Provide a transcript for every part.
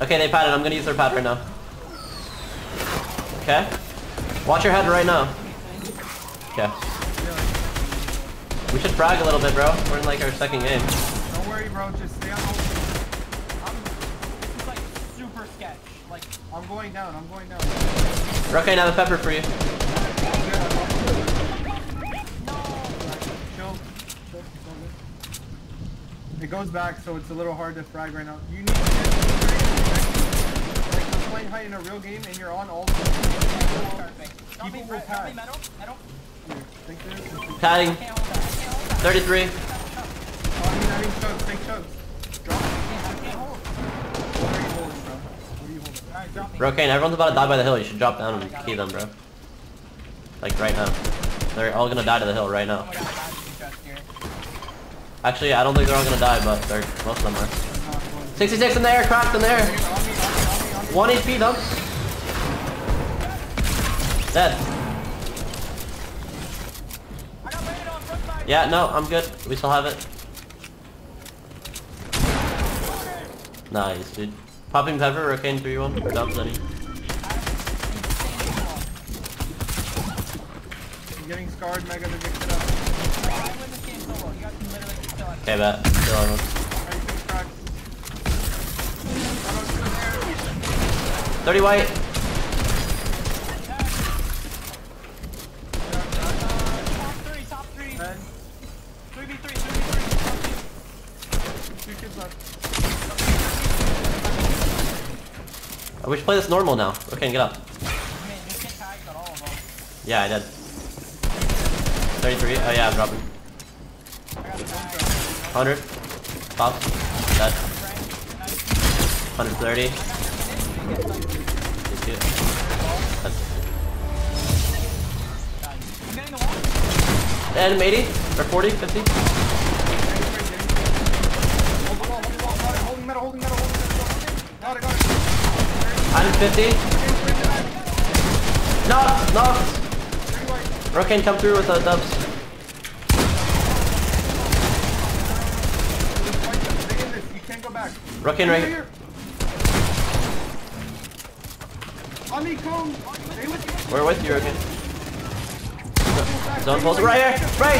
Okay, they padded. I'm gonna use their pad right now. Okay. Watch your head right now. Okay. We should frag a little bit, bro. We're in like our second game. Don't worry, bro. Just stay on hold. It's like super sketch. Like, I'm going down. I'm going down. Okay, now the pepper for you. It goes back, so it's a little hard to frag right now. You need to get like you're playing high in a real game and you're on all. People will pad. Padding. 33. I mean, chugs. Take chugs. Drop. What are you holding, bro? What are you holding? Alright, drop me. Bro, Kane, everyone's about to die by the hill. You should drop down and key them, bro. Like right now. They're all gonna die to the hill right now. Actually, I don't think they're all gonna die, but they're, most of them are. 66 in the air, cracked in the air. 1 HP dump. Dead. Yeah, no, I'm good. We still have it. Nice, dude. Popping pepper, Rocane 3-1 for dump, Lenny. I'm getting scarred, Megga to mix it up. Okay, bet. Still on one. 30 white. Top 3. 3v3. 2 kids left. We should play this normal now. Okay, get up. Man, you can't tag at all, bro. Yeah, I did. 33. Oh yeah, I'm dropping. 100. Pop. Dead. 130. Dead. And 80. Or 40, 50. I'm 50. Knocked. Rocane, come through with the dubs. Rocane right here. We're with you, Rocane. Zone pulls right here. Spray.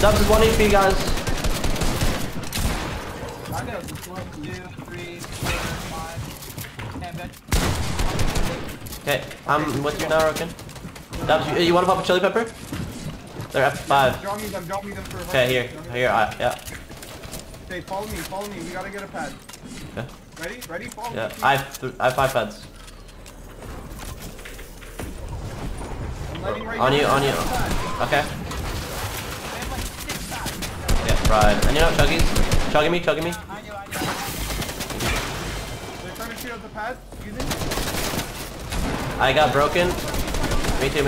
Dubs is 1 HP, guys. 1, 2, 3, 4, 5. Okay, I'm with you now, Rocane. Dubs, you want to pop a chili pepper? They're F5. Okay, here. Yeah. Okay, follow me, we gotta get a pad. Okay. Ready? Follow me. Yeah, I have 5 pads. I'm letting right on you. Okay. Yeah, fried. And you know, chuggies. Chugging me. They're trying to shoot up the pad. I got broken. Me too.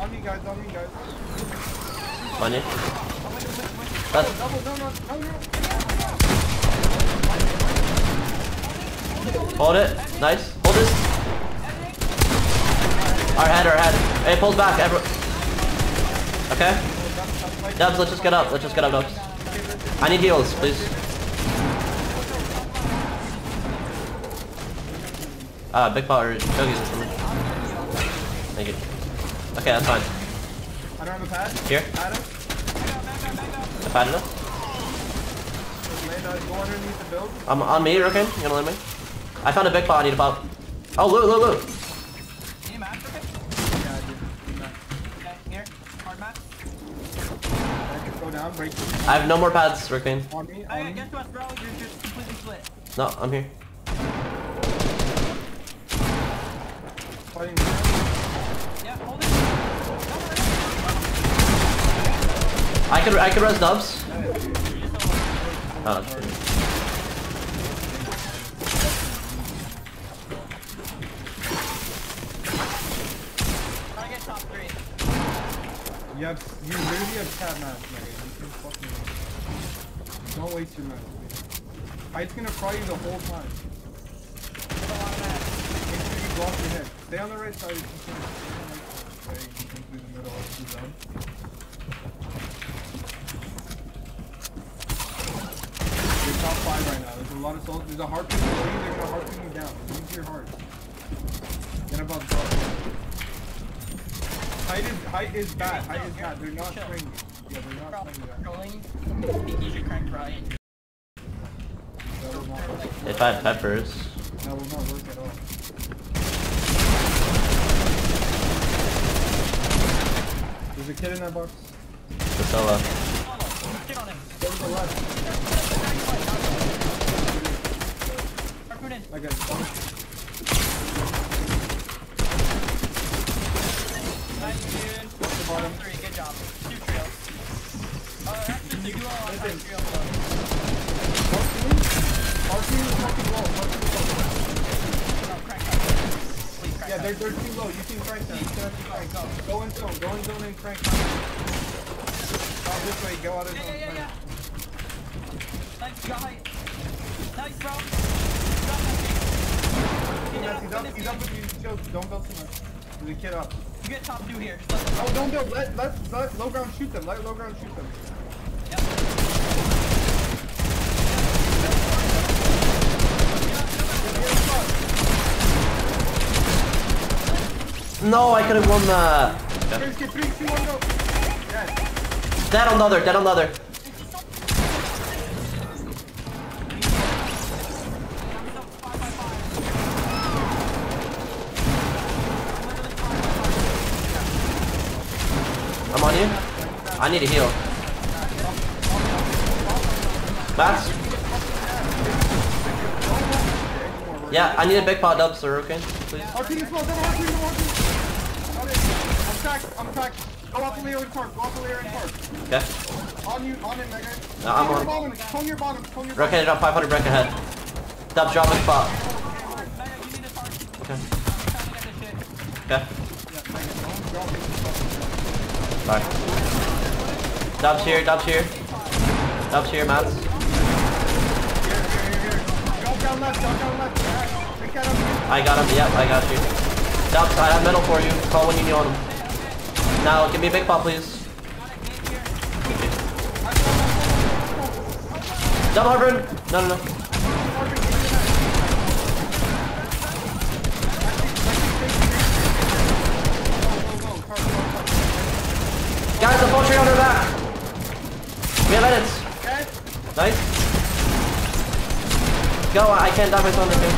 On me, guys. Money. That's... Hold it. Nice. Hold this. Our head. Hey, it pulls back. Okay. Dubs, let's just get up. Dubs. I need heals, please. Big pot or chuggies or something. Thank you. Okay, that's fine. I don't have a pad. Here. I padded him. I'm on me, Rocane. You gonna land me? I found a big pot. I need to pop. Oh, loot. Any map, Rocane? Yeah, I do. Okay, here. Hard map. I can go down, break. I have no more pads, Rocane. On me. I guess what, bro? You're just completely split. No, I'm here. Yeah, hold it. I could res dubs. Oh, shit. You really have cat mask, man. Don't waste your mask. It's gonna fry you the whole time. Make sure you block your head. Stay on the right side. You can do the middle of the zone. high right now. There's a lot of souls. There's a heart ping below you. They're going to heart ping you down. Use your heart. Get above the heart. Height is bad. Height is bad. They're not swinging. Yeah, they're not swinging. Use your crank right. If I have peppers. That will not work at all. There's a kid in that box. The solo. Get on him. Go to the left. I got it. Nice, dude. Bottom three. Good job. Two trails. Actually, you are on the trail below. Our team is fucking low. Yeah, they're too low. You can crank them. You can crank them. Go in zone. Go in zone and crank them. Go this way. Go out of zone. Yeah. Nice guy. Nice, bro. He's up with you. Choke. Don't go too much. There's a kid up. You get top two here. Oh, don't go. Let low ground shoot them. Let low ground shoot them. Yep. No, I could have won that. Yeah. Dead on the other, dead on the other. I'm on you. I need a heal. Bats? Yeah, I need a big pot up, sir, okay? Please. I'm stacked. Go off the Leo and Park. Go off the Leo and Park. Okay. On it, Megga. No, I'm on. Cone your bottom. Rocket it up, 500 break ahead. Stop dropping spot. Okay. Okay. Alright. Dubs here, Mats. Here. Go down left. Pick that up. I got him, yep, I got you. Dubs, I have metal for you. Call when you need on him. Now, give me a big pop, please. Double hard run! No. Guys, the poultry on her back! We have edits. Nice. Go, I can't dive myself on this thing.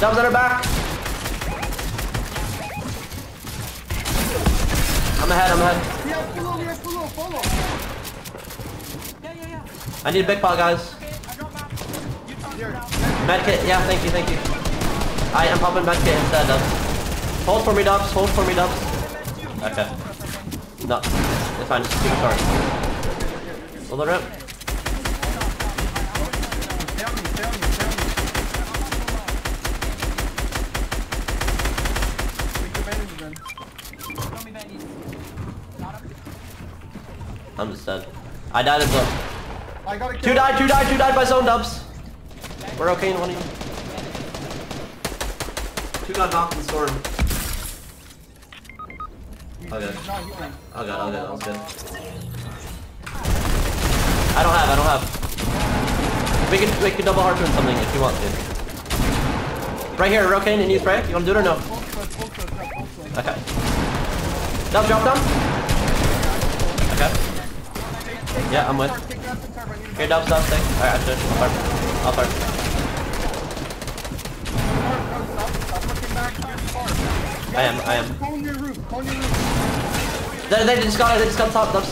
Dubs on her back. I'm ahead. Yeah, follow. Yeah. I need a big pot, guys. Okay, I got back. You talked about it. Medkit, yeah, thank you. I am popping medkit instead, Dubs. Hold for me, Dubs. Okay. No, it's fine, just keep it card. Hold the ramp. I'm just dead. I died as well. Two died by zone, Dubs. We're okay in one of you. Two got knocked in storm. Okay, that was good. I don't have. We can double harpoon something if you want to. Right here, Rokaine, and you spray. You wanna do it or no? Okay. Dubs, drop down. Okay. Yeah, I'm with. Here, Dubs, take. Alright, I'm good. I'll fire. I am. They just got top, Dubs.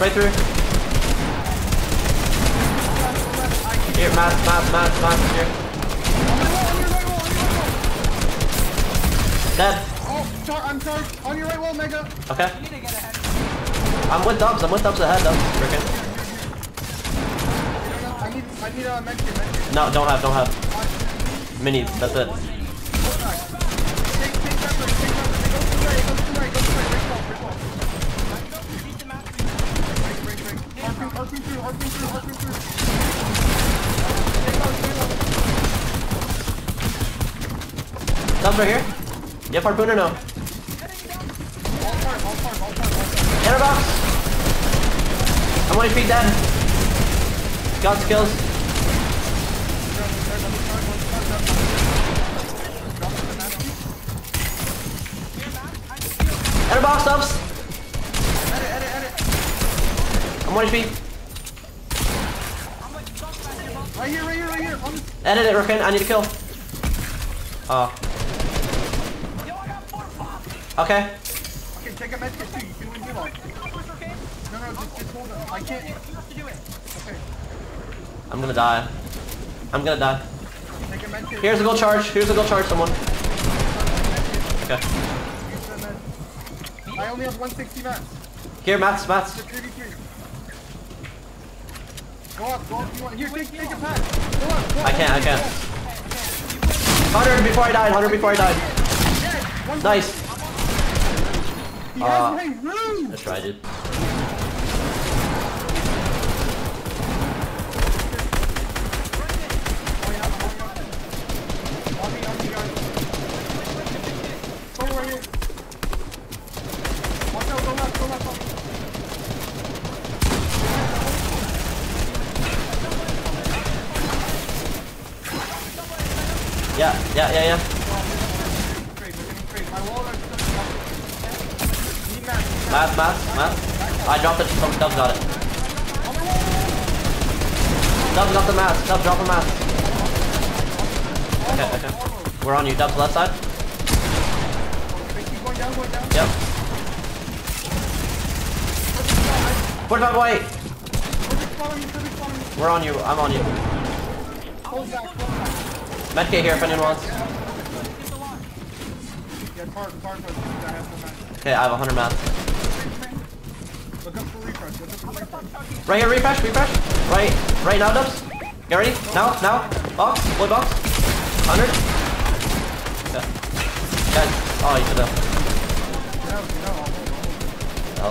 Right through. Here, Mass here. Dead. Oh, I'm sorry. On your right wall, Megga. Okay. You need to get ahead. I'm with Dubs ahead, Dubs. I need a medkit. No, don't have. Mini, that's it. Dubs right here? You have harpoon or no? Get him out. I'm 1 HP dead. Got skills. Edit box ups. I'm 1 HP. Right here. Edit it, Rookin. I need a kill. Oh. Yo, I got 4 pops. Okay. Okay, take a medkit too. You can win heal. No, just hold him. I can't. You have to do it. Okay. I'm gonna die. Take a medkit. Here's a gold charge, someone. Okay. I only have 160 mats. Here, mats. Go up, you want. Here, take a pack. Go up. I can't. 100 before I died. Nice. Let's try, dude. Yeah. Mask. I dropped it. Dub got it. Dub got the mask. Dub, drop the mask. Okay. We're on you. Dub's left side. Yep. 45 white. We're on you. I'm on you. Medkit here if anyone wants. Okay, I have 100 mats. Right here, refresh. Right now, Dubs. Get ready. Now. Box. 100. Okay. Guys. Oh, you should have. That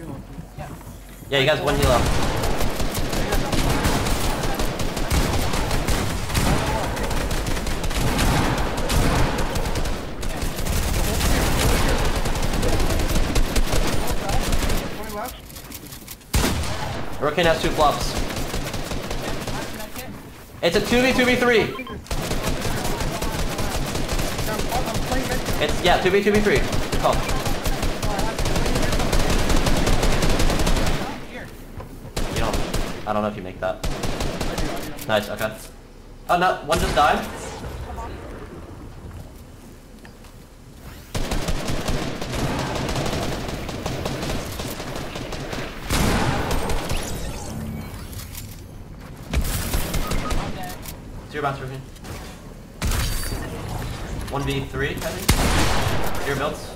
was bad. Yeah, you guys 1 heal up. Rookin has 2 flops. It's a 2v2v3. It's, yeah, 2v2v3. Call. I don't know if you make that. I do. Nice, okay. Oh no, one just died. It's your bounce, Rookin. 1v3, I think. Your builds.